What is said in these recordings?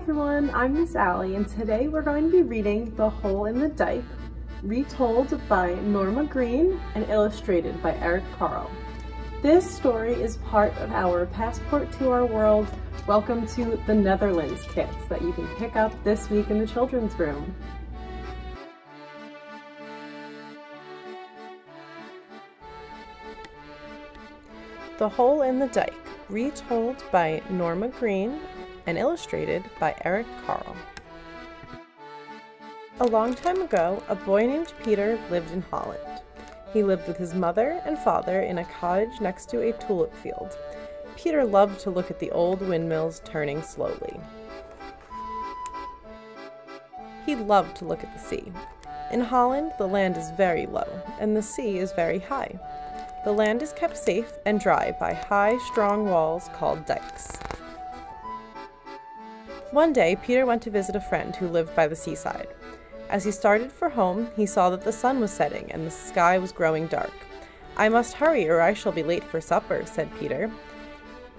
everyone, I'm Miss Ally, and today we're going to be reading The Hole in the Dike, retold by Norma Green and illustrated by Eric Carle. This story is part of our Passport to Our World, Welcome to the Netherlands kits that you can pick up this week in the Children's Room. The Hole in the Dike, retold by Norma Green and illustrated by Eric Carle. A long time ago, a boy named Peter lived in Holland. He lived with his mother and father in a cottage next to a tulip field. Peter loved to look at the old windmills turning slowly. He loved to look at the sea. In Holland, the land is very low, and the sea is very high. The land is kept safe and dry by high, strong walls called dikes. One day, Peter went to visit a friend who lived by the seaside. As he started for home, he saw that the sun was setting and the sky was growing dark. "I must hurry or I shall be late for supper," said Peter.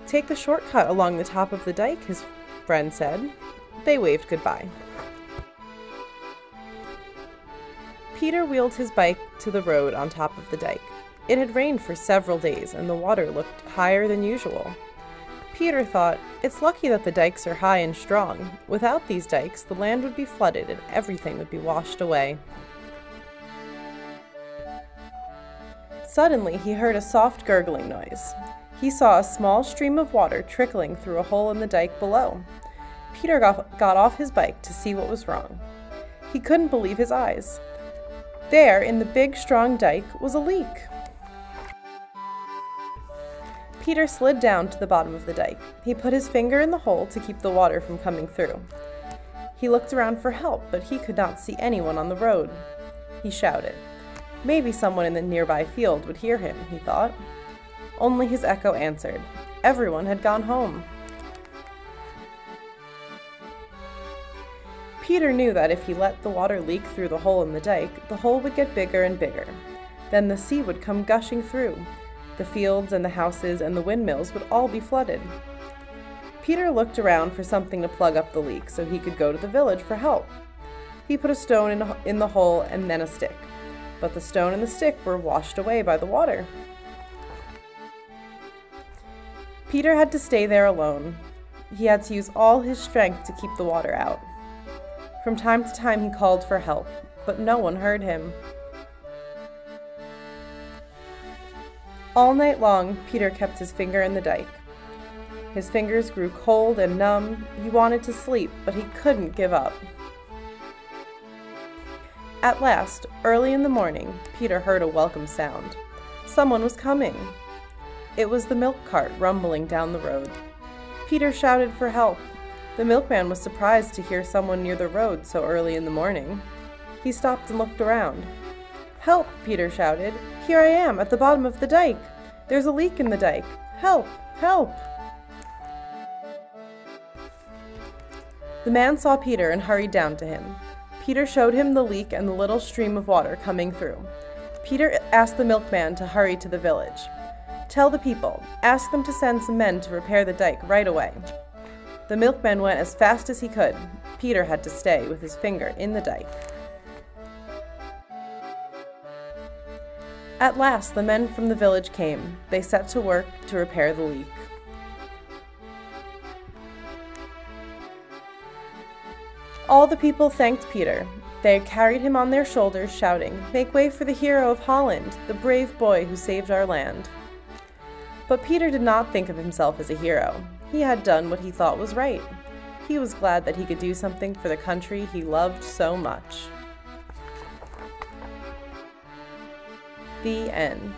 "Take the shortcut along the top of the dike," his friend said. They waved goodbye. Peter wheeled his bike to the road on top of the dike. It had rained for several days and the water looked higher than usual. Peter thought, "It's lucky that the dikes are high and strong. Without these dikes, the land would be flooded and everything would be washed away." Suddenly, he heard a soft gurgling noise. He saw a small stream of water trickling through a hole in the dike below. Peter got off his bike to see what was wrong. He couldn't believe his eyes. There, in the big, strong dike, was a leak. Peter slid down to the bottom of the dike. He put his finger in the hole to keep the water from coming through. He looked around for help, but he could not see anyone on the road. He shouted. Maybe someone in the nearby field would hear him, he thought. Only his echo answered. Everyone had gone home. Peter knew that if he let the water leak through the hole in the dike, the hole would get bigger and bigger. Then the sea would come gushing through. The fields and the houses and the windmills would all be flooded. Peter looked around for something to plug up the leak so he could go to the village for help. He put a stone in the hole and then a stick, but the stone and the stick were washed away by the water. Peter had to stay there alone. He had to use all his strength to keep the water out. From time to time he called for help, but no one heard him. All night long, Peter kept his finger in the dike. His fingers grew cold and numb. He wanted to sleep, but he couldn't give up. At last, early in the morning, Peter heard a welcome sound. Someone was coming. It was the milk cart rumbling down the road. Peter shouted for help. The milkman was surprised to hear someone near the road so early in the morning. He stopped and looked around. "Help!" Peter shouted. "Here I am, at the bottom of the dike. There's a leak in the dike. Help! Help!" The man saw Peter and hurried down to him. Peter showed him the leak and the little stream of water coming through. Peter asked the milkman to hurry to the village. "Tell the people. Ask them to send some men to repair the dike right away." The milkman went as fast as he could. Peter had to stay with his finger in the dike. At last, the men from the village came. They set to work to repair the leak. All the people thanked Peter. They carried him on their shoulders, shouting, "Make way for the hero of Holland, the brave boy who saved our land." But Peter did not think of himself as a hero. He had done what he thought was right. He was glad that he could do something for the country he loved so much. The end.